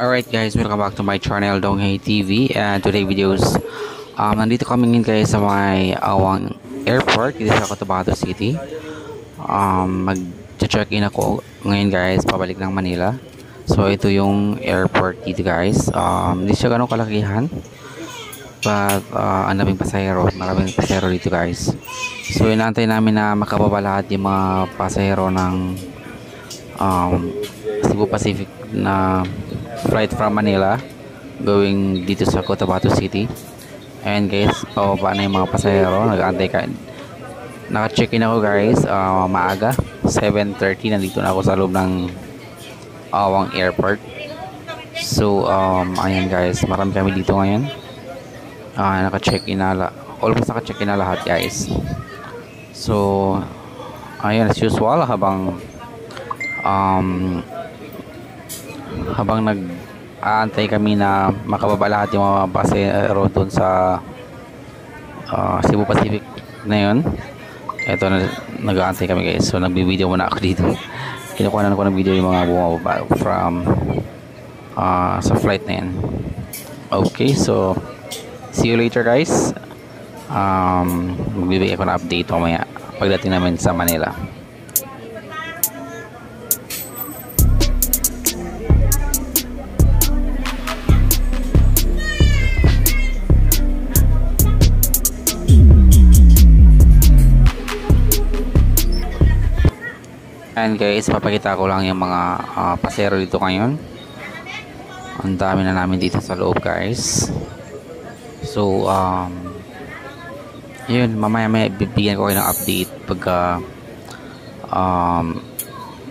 Alright guys, welcome back to my channel Donghe TV, and today videos nandito kami ngayon guys sa may Awang Airport dito sa Cotabato City. Mag-check-in ako ngayon guys, pabalik ng Manila. So ito yung airport dito guys. Hindi siya ganun kalakihan, but ang daming pasahero, maraming pasahero dito guys. So inaantay namin na makababa lahat yung mga pasahero ng Cebu Pacific na flight from Manila going dito sa Cotabato City. And guys, pababa na yung mga pasahero, nag-aantay ka. Naka-check-in ako guys, maaga 7:30 nandito na ako sa loob ng Awang Airport. So ayan guys, marami kami dito ngayon. Naka-check-in na, almost naka-check-in na lahat guys. So ayan, as usual, habang nag-aantay kami na makababa lahat yung mga pasahero doon sa Cebu Pacific na yun, eto nag-aantay kami guys. So nagbi-video muna ako dito, kinukuha ko ng video yung mga bumababa from sa flight na yun. Okay, so see you later guys. Magbibigay ko na update mamaya pagdating namin sa Manila. And guys, papakita ko lang yung mga pasero dito ngayon. Ang dami na namin dito sa loob guys. So yun, mamaya may bibigyan ko kayo ng update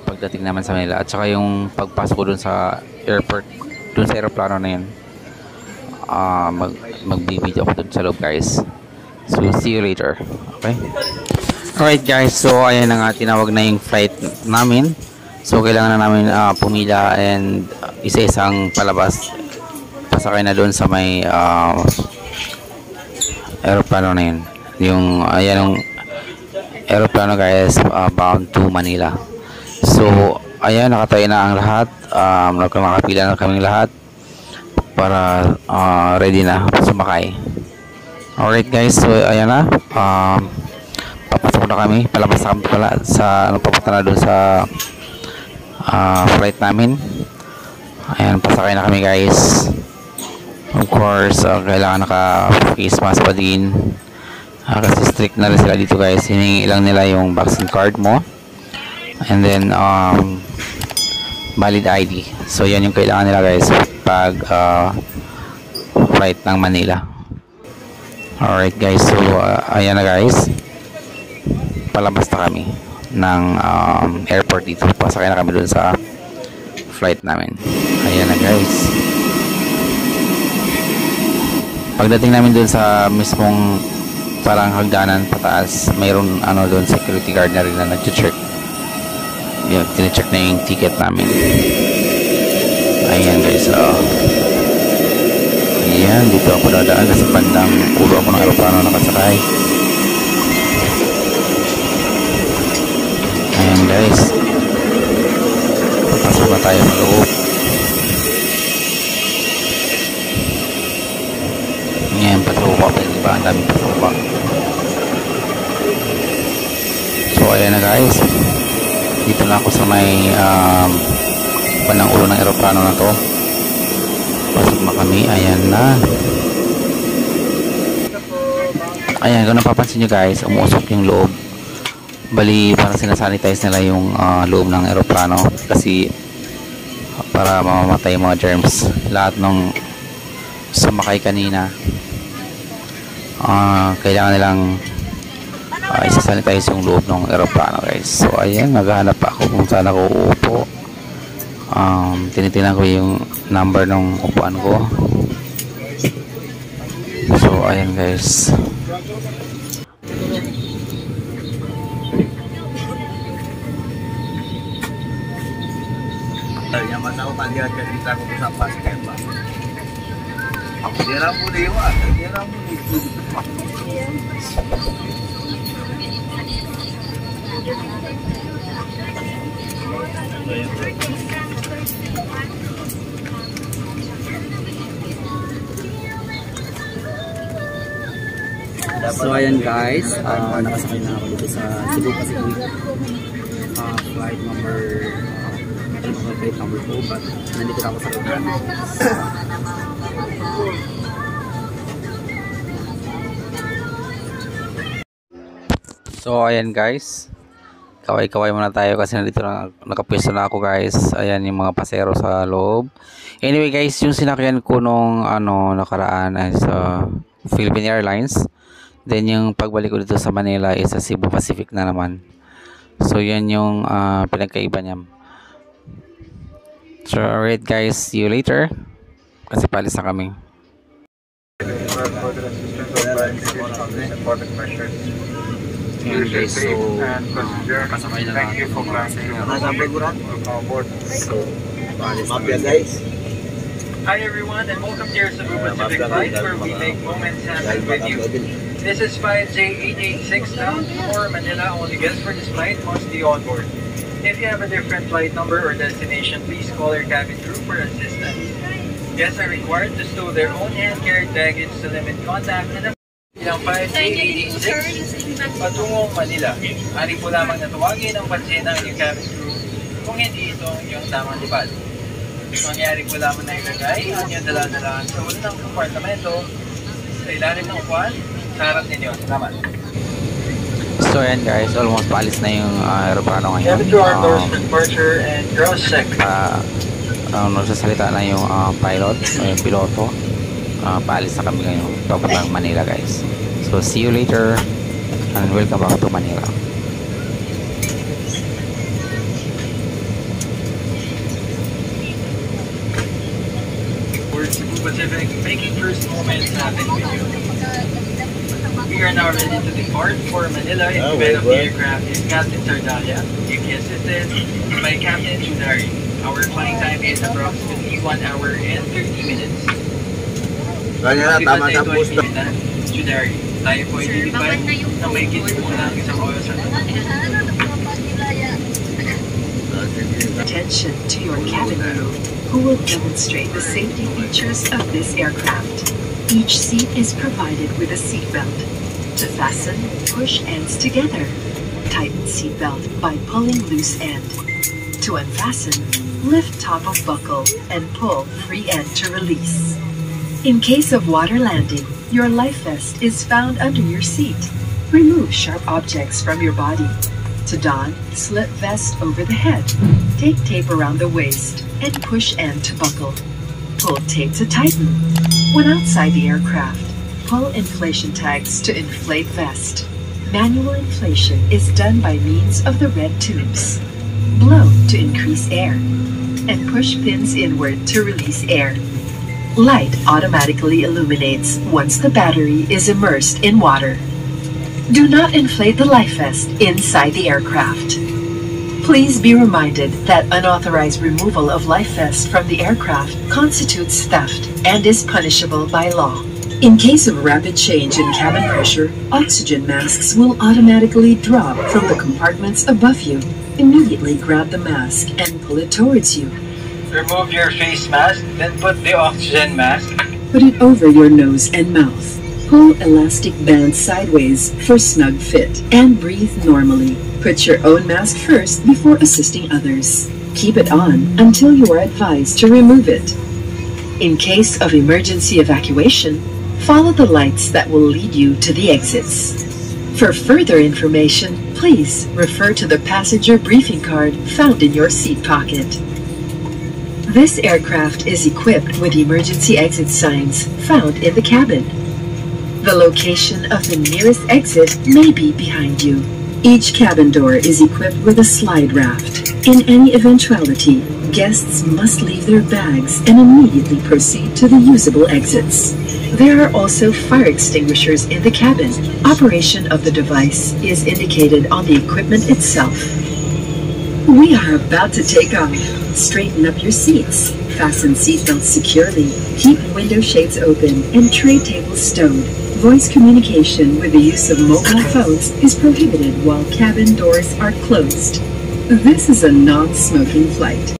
pagdating naman sa Manila, at saka yung pagpasok ko dun sa airport, dun sa aeroplano na yun. Magbibigyan ako dun sa loob guys. So see you later. Okay. Alright guys, so ayan na nga, tinawag na yung flight namin. So kailangan na namin pumila and isa-isang palabas, pasakay na doon sa may aeroplano na yun. Yung ayan yung aeroplano guys, bound to Manila. So ayan, nakatayo na ang lahat, nakapila na kaming lahat para ready na sumakay. Alright guys, so ayan na, papasok na kami, palabas na kami pala sa papunta na doon sa flight namin. Ayan, pasakay na kami guys. Of course, kailangan naka-face mask pa din, kasi strict na rin sila dito guys. Hiningi lang nila yung vaccine card mo, and then valid ID. So yan yung kailangan nila guys pag flight ng Manila. Alright guys, so ayan na guys, palabas na kami ng airport dito. Pasakay na kami dun sa flight namin. Ayan na guys, pagdating namin dun sa mismong parang hagdanan pataas, mayroon ano dun, security guard na rin na nag-check. Yun, tine-check na yung ticket namin. Ayan guys, ayan, dito ako dadaan kasi bandang ulo ako ng aeroplano nakasakay. Ayan guys, papasok na tayo sa loob. Ayan, patropa pa yung iba, ang daming patropa. So ayan na guys, dito na ako sa may bandang ulo ng aeroplano na to. Pasok na kami, ayan na. Ayan, kung napapansin nyo guys, umuusok yung loob. Bali, parang sinasanitize nila yung loob ng aeroplano kasi para mamamatay mga germs. Lahat nung sumakay kanina, kailangan nilang isasanitize yung loob ng aeroplano guys. So ayan, naghahanap ako kung saan ako uupo. Tinitingnan ko yung number ng upuan ko. So ayan guys, So ayan guys, nakasakay na ako dito sa Cebu Pacific flight number, flight number 2, but nandito na ako sa Cotabato. So ayan guys, kaway-kaway muna tayo kasi nandito na nakapwesto na ako guys. Ayan yung mga pasero sa loob. Anyway guys, yung sinakyan ko nung nakaraan ay sa Philippine Airlines. Then yung pagbalik ko dito sa Manila is sa Cebu Pacific na naman. So yan yung pinagkaiba niya. So alright guys, see you later. Kasi palis na kami. Okay, so nakasakay na lang ako so mapya guys. Hi everyone and welcome to your Cebu Pacific flight where we make moments happen with you. This is 5J886 bound for Manila only. Guests for this flight must be on board. If you have a different flight number or destination, please call your cabin crew for assistance. Guests are required to stow their own hand-carried baggage to limit contact and ng 5J886 patungong Manila. Ari po lamang natawagin ang pansin ng inyong cabin crew kung hindi ito ang inyong tamang lipad. Mangyari po lamang na ilagay ang inyong dala-dalaan sa ulo ng kompartamento sa ilalim ng upuan sa harap ninyo. Salamat. So ayan guys, almost paalis na yung aeroplano ngayon. Nagsasalita na yung pilot o yung piloto. Paalis na kami ngayon papuntang Manila guys. So see you later and welcome back to Manila. We're Cebu Pacific making first moments happen with you. We are now ready to depart for Manila in the bed of the aircraft is Captain Sardaglia. You can assist us by Captain Judari. Our flying time is approximately 1 hour and 30 minutes. Kaya na, tama na po ito. Judari, tayo po i-divide na may kinuha ng isang oras at attention to your cabin crew who will demonstrate the safety features of this aircraft. Each seat is provided with a seatbelt. To fasten, push ends together. Tighten seatbelt by pulling loose end. To unfasten, lift top of buckle and pull free end to release. In case of water landing, your life vest is found under your seat. Remove sharp objects from your body. To don, slip vest over the head. Take tape around the waist and push end to buckle. Pull tape to tighten. When outside the aircraft, pull inflation tags to inflate vest. Manual inflation is done by means of the red tubes. Blow to increase air and push pins inward to release air. Light automatically illuminates once the battery is immersed in water. Do not inflate the life vest inside the aircraft. Please be reminded that unauthorized removal of life vest from the aircraft constitutes theft and is punishable by law. In case of rapid change in cabin pressure, oxygen masks will automatically drop from the compartments above you. Immediately grab the mask and pull it towards you. Remove your face mask, then put the oxygen mask. Put it over your nose and mouth. Pull elastic band sideways for snug fit and breathe normally. Put your own mask first before assisting others. Keep it on until you are advised to remove it. In case of emergency evacuation, follow the lights that will lead you to the exits. For further information, please refer to the passenger briefing card found in your seat pocket. This aircraft is equipped with emergency exit signs found in the cabin. The location of the nearest exit may be behind you. Each cabin door is equipped with a slide raft. In any eventuality, guests must leave their bags and immediately proceed to the usable exits. There are also fire extinguishers in the cabin. Operation of the device is indicated on the equipment itself. We are about to take off. Straighten up your seats, fasten seatbelts securely, keep window shades open, and tray tables stowed. Voice communication with the use of mobile phones is prohibited while cabin doors are closed. This is a non-smoking flight.